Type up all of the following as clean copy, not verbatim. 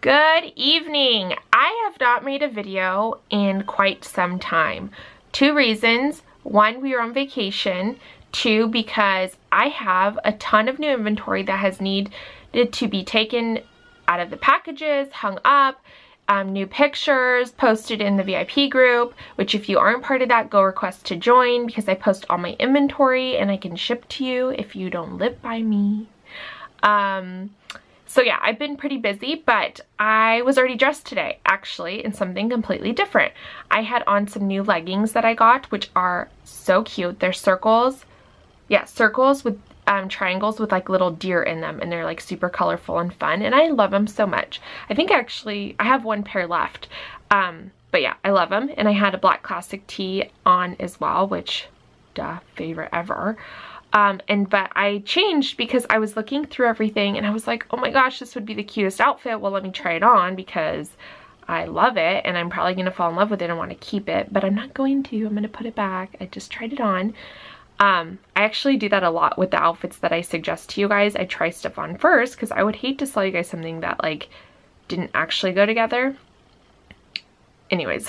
Good evening. I have not made a video in quite some time. Two reasons. One, we were on vacation. Two, because I have a ton of new inventory that has needed to be taken out of the packages, hung up, new pictures posted in the VIP group, which if you aren't part of that, go request to join because I post all my inventory and I can ship to you if you don't live by me. So yeah, I've been pretty busy, but I was already dressed today, actually, in something completely different. I had on some new leggings that I got, which are so cute. They're circles. Yeah, circles with triangles with like little deer in them, and they're like super colorful and fun, and I love them so much. I think actually I have one pair left, but yeah, I love them. And I had a black classic tee on as well, which, duh, favorite ever. But I changed because I was looking through everything and I was like, oh my gosh, this would be the cutest outfit. Well, let me try it on because I love it and I'm probably gonna fall in love with it and want to keep it, but I'm not going to. I'm gonna put it back. I just tried it on. I actually do that a lot with the outfits that I suggest to you guys. I try stuff on first because I would hate to sell you guys something that like didn't actually go together. Anyways,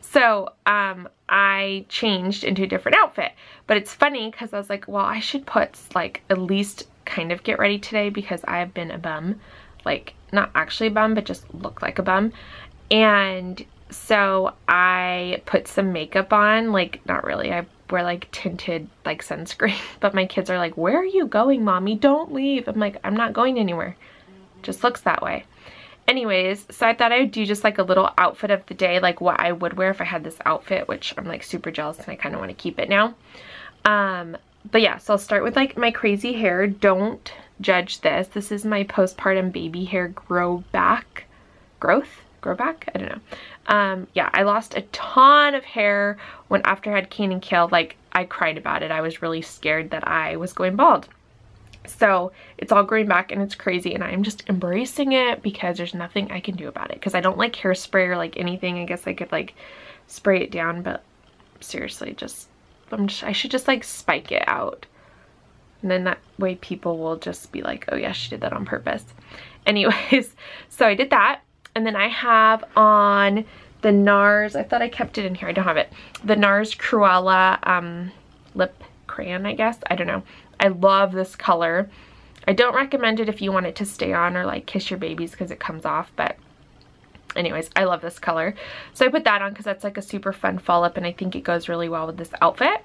so I changed into a different outfit, but it's funny because I was like, well, I should put like at least kind of get ready today because I've been a bum, like not actually a bum, but just look like a bum. And so I put some makeup on, like not really, I wear like tinted like sunscreen, but my kids are like, where are you going, mommy? Don't leave. I'm like, I'm not going anywhere. Just looks that way. Anyways, so I thought I would do just like a little outfit of the day, like what I would wear if I had this outfit, which I'm like super jealous and I kind of want to keep it now. But yeah, so I'll start with like my crazy hair. Don't judge this. This is my postpartum baby hair growth back? I don't know. Yeah, I lost a ton of hair after I had Kane and Kale. Like, I cried about it. I was really scared that I was going bald. So it's all growing back and it's crazy, and I'm just embracing it because there's nothing I can do about it because I don't like hairspray or like anything. I guess I could like spray it down, but seriously, I should just like spike it out, and then that way people will just be like, oh yeah, she did that on purpose. Anyways, so I did that, and then I have on the NARS, I thought I kept it in here, I don't have it, the NARS Cruella lip crayon, I guess, I don't know. I love this color. I don't recommend it if you want it to stay on or like kiss your babies because it comes off, but anyways, I love this color. So I put that on because that's like a super fun fall up and I think it goes really well with this outfit.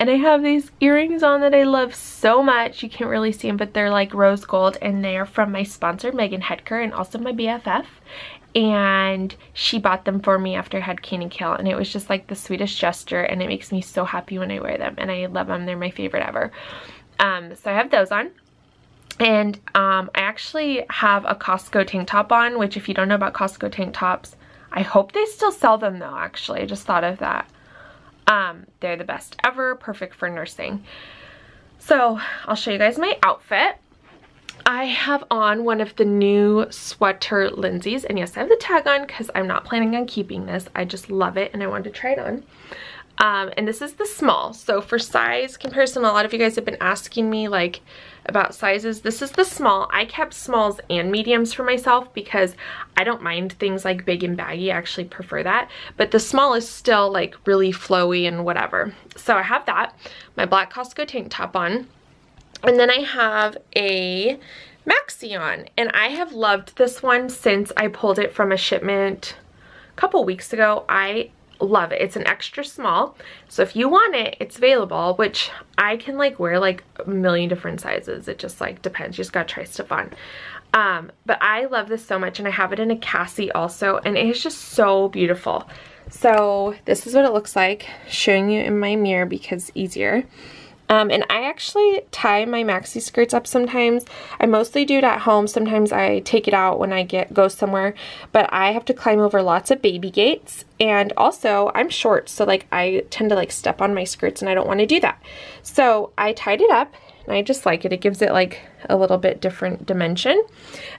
And I have these earrings on that I love so much. You can't really see them, but they're like rose gold and they are from my sponsor, Megan Hetker, and also my BFF. And she bought them for me after I had Kane and Kale, and it was just like the sweetest gesture and it makes me so happy when I wear them and I love them. They're my favorite ever. So I have those on, and I actually have a Costco tank top on, which if you don't know about Costco tank tops, I hope they still sell them though, actually. I just thought of that. They're the best ever, perfect for nursing. So I'll show you guys my outfit. I have on one of the new sweater Lindsay's, and yes, I have the tag on because I'm not planning on keeping this. I just love it and I wanted to try it on. And this is the small. So for size comparison, a lot of you guys have been asking me like about sizes. This is the small. I kept smalls and mediums for myself because I don't mind things like big and baggy. I actually prefer that. But the small is still like really flowy and whatever. So I have that, my black Costco tank top on. And then I have a Maxion, and I have loved this one since I pulled it from a shipment a couple weeks ago. I love it. It's an extra small, so if you want it, it's available, which I can like wear like a million different sizes. It just like depends. You just gotta try stuff on. But I love this so much, and I have it in a Cassie also, and it is just so beautiful. So this is what it looks like, showing you in my mirror because easier. And I actually tie my maxi skirts up sometimes. I mostly do it at home. Sometimes I take it out when I go somewhere, but I have to climb over lots of baby gates, and also I'm short, so like I tend to like step on my skirts and I don't want to do that. So I tied it up and I just like it. It gives it like a little bit different dimension.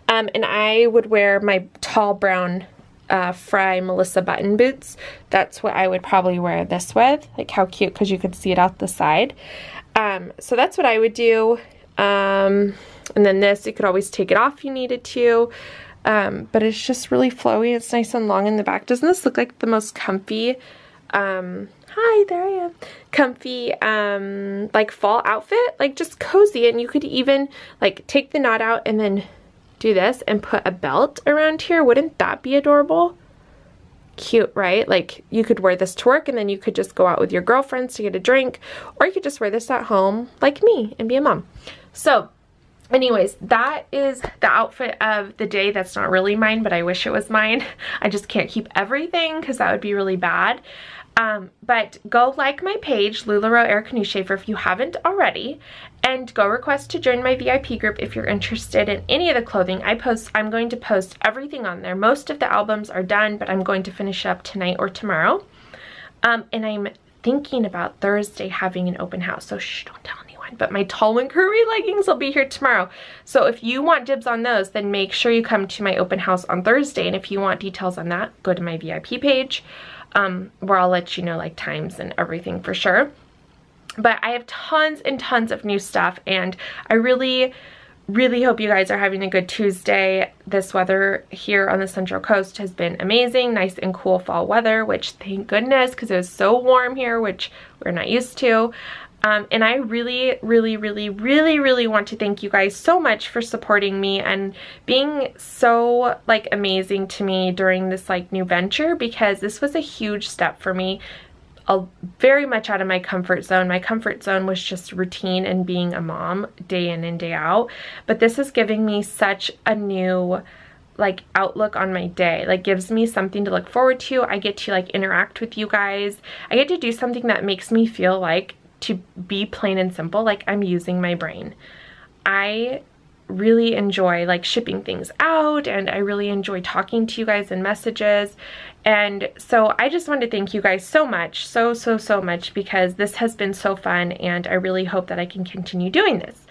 And I would wear my tall brown Frye Melissa button boots. That's what I would probably wear this with. Like how cute, because you could see it out the side. So that's what I would do. And then this, you could always take it off if you needed to. But it's just really flowy. It's nice and long in the back. Doesn't this look like the most comfy, hi, there I am, comfy, like fall outfit? Like just cozy, and you could even like take the knot out and then do this and put a belt around here. Wouldn't that be adorable? Cute, right? Like you could wear this to work, and then you could just go out with your girlfriends to get a drink, or you could just wear this at home like me and be a mom. So anyways, that is the outfit of the day. That's not really mine, but I wish it was mine. I just can't keep everything because that would be really bad. But go like my page, LulaRoe Erica Neuschafer, if you haven't already, and go request to join my VIP group if you're interested in any of the clothing I post. I'm going to post everything on there. Most of the albums are done, but I'm going to finish up tonight or tomorrow. And I'm thinking about Thursday having an open house, so shh, don't tell anyone. But my tall and curvy leggings will be here tomorrow. So if you want dibs on those, then make sure you come to my open house on Thursday. And if you want details on that, go to my VIP page, where I'll let you know like times and everything for sure. But I have tons and tons of new stuff, and I really hope you guys are having a good Tuesday. This weather here on the Central Coast has been amazing. Nice and cool fall weather, which thank goodness, because it was so warm here, which we're not used to. And I really want to thank you guys so much for supporting me and being so like amazing to me during this like new venture, because this was a huge step for me, very much out of my comfort zone. My comfort zone was just routine and being a mom day in and day out, but this is giving me such a new like outlook on my day. Like gives me something to look forward to. I get to like interact with you guys. I get to do something that makes me feel like, to be plain and simple, like I'm using my brain. I really enjoy like shipping things out, and I really enjoy talking to you guys in messages. And so I just want to thank you guys so much, so much, because this has been so fun, and I really hope that I can continue doing this.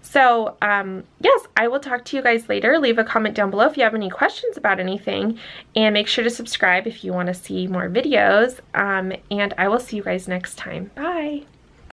So yes, I will talk to you guys later. Leave a comment down below if you have any questions about anything, and make sure to subscribe if you want to see more videos. And I will see you guys next time. Bye.